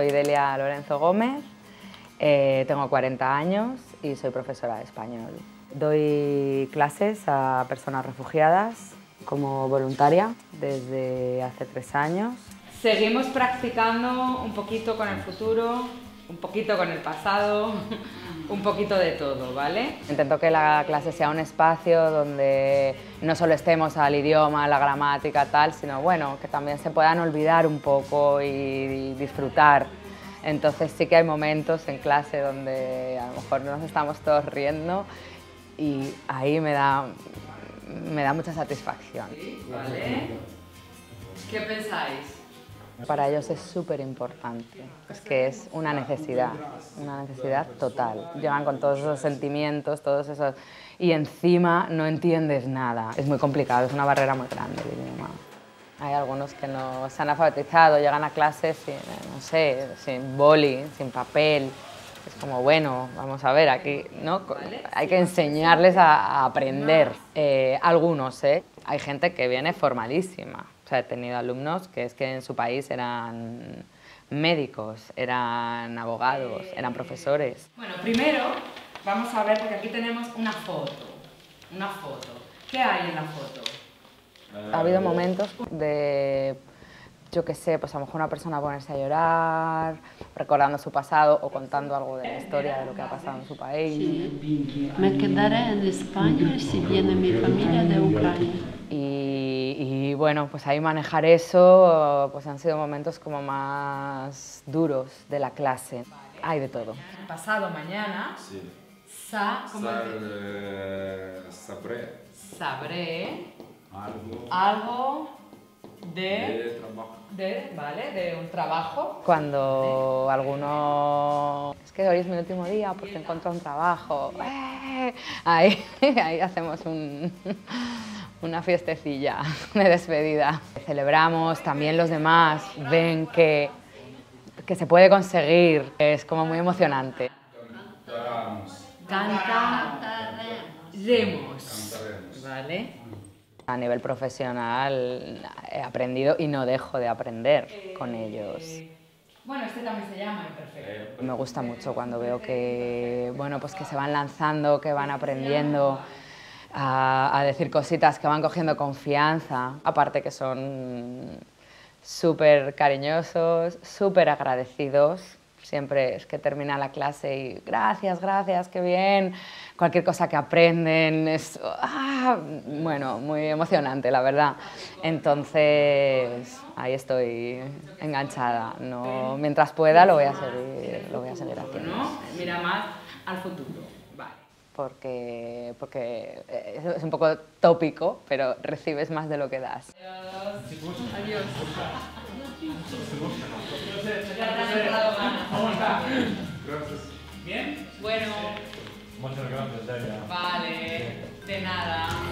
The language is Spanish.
soy Delia Lorenzo Gómez, tengo 40 años y soy profesora de español. Doy clases a personas refugiadas como voluntaria desde hace 3 años. Seguimos practicando un poquito con el futuro, un poquito con el pasado, un poquito de todo, ¿vale? Intento que la clase sea un espacio donde no solo estemos al idioma, a la gramática, tal, sino bueno, que también se puedan olvidar un poco y disfrutar. Entonces sí que hay momentos en clase donde a lo mejor nos estamos todos riendo y ahí me da mucha satisfacción. Sí, ¿vale? ¿Qué pensáis? Para ellos es súper importante, es que es una necesidad total. Llevan con todos esos sentimientos, todos esos... y encima no entiendes nada. Es muy complicado, es una barrera muy grande el idioma. Hay algunos que no se han alfabetizado, llegan a clases sin, no sé, sin boli, sin papel. Es como, bueno, vamos a ver, aquí ¿no? Hay que enseñarles a aprender. Algunos, hay gente que viene formalísima. O sea, he tenido alumnos que es que en su país eran médicos, eran abogados, eran profesores. Bueno, primero vamos a ver, porque aquí tenemos una foto, ¿Qué hay en la foto? Ha habido momentos de, yo qué sé, pues a lo mejor una persona ponerse a llorar, recordando su pasado o contando algo de la historia de lo que ha pasado en su país. Sí. Me quedaré en España si viene mi familia de Ucrania. Y bueno, pues ahí manejar eso, pues han sido momentos como más duros de la clase. Vale. Hay de todo. Pasado mañana, sí. Sabré algo de un trabajo. Cuando alguno... Es que hoy es mi último día porque encuentro un trabajo. Ahí hacemos una fiestecilla de despedida. Celebramos, también los demás ven que se puede conseguir. Es como muy emocionante. Cantaremos. ¿Vale? A nivel profesional he aprendido y no dejo de aprender con ellos. Bueno, este también se llama imperfecto. Me gusta mucho cuando veo que, bueno, pues que se van lanzando, que van aprendiendo a decir cositas, que van cogiendo confianza. Aparte que son súper cariñosos, súper agradecidos. Siempre es que termina la clase y gracias, qué bien. Cualquier cosa que aprenden es, bueno, muy emocionante, la verdad. Entonces, ahí estoy enganchada. No, mientras pueda lo voy a seguir haciendo. Mira más al futuro, vale. Porque es un poco tópico, pero recibes más de lo que das. Adiós. Gracias. ¿Bien? Bueno. Muchas gracias, Delia. Vale, de nada.